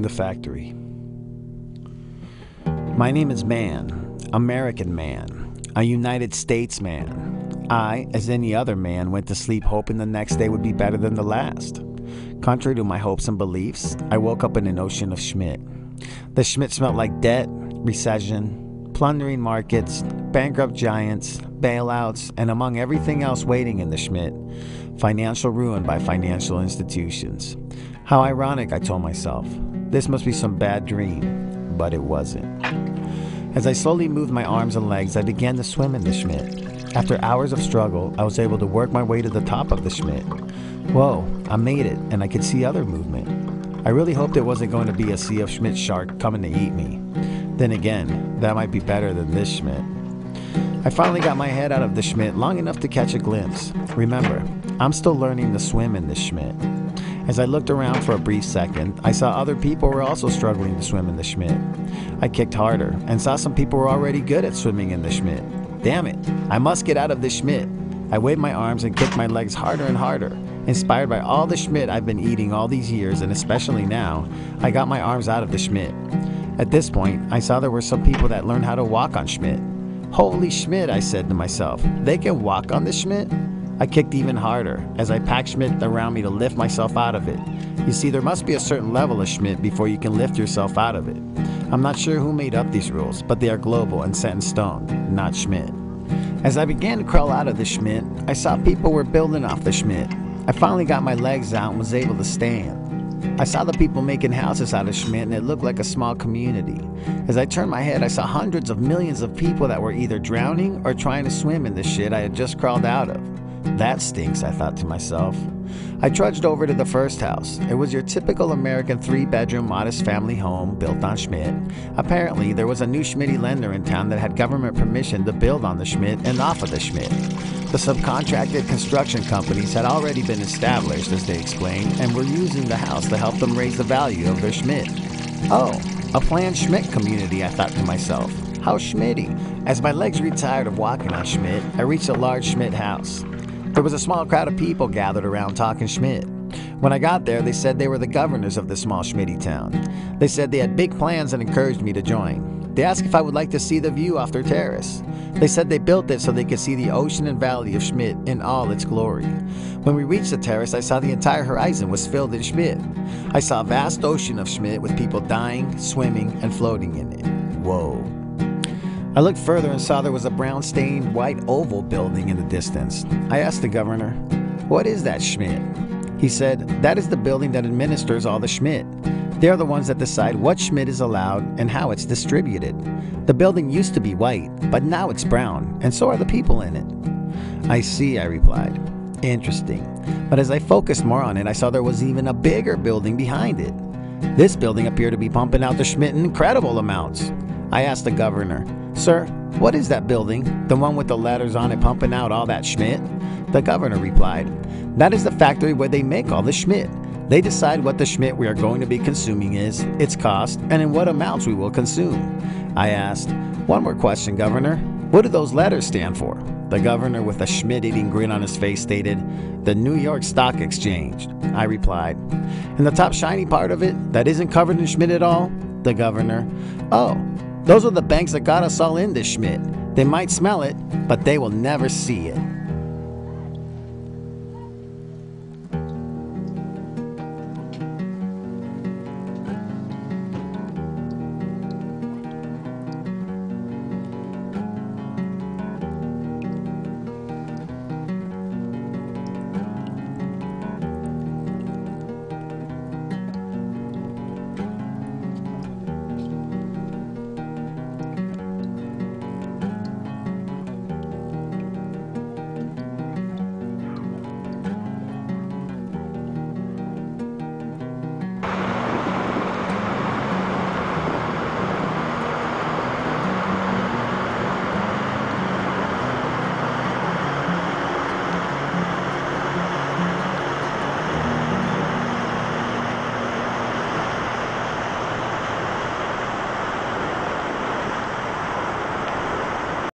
in the factory. My name is Man, American man, a United States man. I, as any other man, went to sleep hoping the next day would be better than the last. Contrary to my hopes and beliefs, I woke up in an ocean of Schmidt. The Schmidt smelled like debt, recession, plundering markets, bankrupt giants, bailouts, and among everything else waiting in the Schmidt, financial ruin by financial institutions. How ironic, I told myself. This must be some bad dream, but it wasn't. As I slowly moved my arms and legs, I began to swim in the Schmidt. After hours of struggle, I was able to work my way to the top of the Schmidt. Whoa, I made it, and I could see other movement. I really hoped it wasn't going to be a sea of Schmidt shark coming to eat me. Then again, that might be better than this Schmidt. I finally got my head out of the Schmidt long enough to catch a glimpse. Remember, I'm still learning to swim in the Schmidt. As I looked around for a brief second, I saw other people were also struggling to swim in the Schmidt. I kicked harder and saw some people were already good at swimming in the Schmidt. Damn it, I must get out of the Schmidt. I waved my arms and kicked my legs harder and harder. Inspired by all the Schmidt I've been eating all these years, and especially now, I got my arms out of the Schmidt. At this point, I saw there were some people that learned how to walk on Schmidt. Holy Schmidt, I said to myself, they can walk on the Schmidt? I kicked even harder as I packed Schmidt around me to lift myself out of it. You see, there must be a certain level of Schmidt before you can lift yourself out of it. I'm not sure who made up these rules, but they are global and set in stone, not Schmidt. As I began to crawl out of the Schmidt, I saw people were building off the Schmidt. I finally got my legs out and was able to stand. I saw the people making houses out of Schmidt, and it looked like a small community. As I turned my head, I saw hundreds of millions of people that were either drowning or trying to swim in the shit I had just crawled out of. That stinks, I thought to myself. I trudged over to the first house. It was your typical American three-bedroom modest family home built on Schmidt. Apparently, there was a new Schmitty lender in town that had government permission to build on the Schmidt and off of the Schmidt. The subcontracted construction companies had already been established, as they explained, and were using the house to help them raise the value of their Schmidt. Oh, a planned Schmidt community, I thought to myself. How Schmitty. As my legs grew tired of walking on Schmidt, I reached a large Schmidt house. There was a small crowd of people gathered around talking Schmidt. When I got there, they said they were the governors of this small Schmitty town. They said they had big plans and encouraged me to join. They asked if I would like to see the view off their terrace. They said they built it so they could see the ocean and valley of Schmidt in all its glory. When we reached the terrace, I saw the entire horizon was filled in Schmidt. I saw a vast ocean of Schmidt with people dying, swimming, and floating in it. Whoa. I looked further and saw there was a brown-stained white oval building in the distance. I asked the governor, "What is that Schmidt?" He said, "That is the building that administers all the Schmidt. They're the ones that decide what Schmidt is allowed and how it's distributed. The building used to be white, but now it's brown, and so are the people in it." "I see," I replied. "Interesting." But as I focused more on it, I saw there was even a bigger building behind it. This building appeared to be pumping out the Schmidt in incredible amounts. I asked the governor, "Sir, what is that building, the one with the letters on it pumping out all that Schmidt?" The governor replied, "That is the factory where they make all the Schmidt. They decide what the Schmidt we are going to be consuming is, its cost, and in what amounts we will consume." I asked, "One more question, Governor. What do those letters stand for?" The governor, with a Schmidt-eating grin on his face, stated, "The New York Stock Exchange." I replied, "And the top shiny part of it, that isn't covered in Schmidt at all?" The governor, "Oh, those are the banks that got us all in this Schmidt. They might smell it, but they will never see it."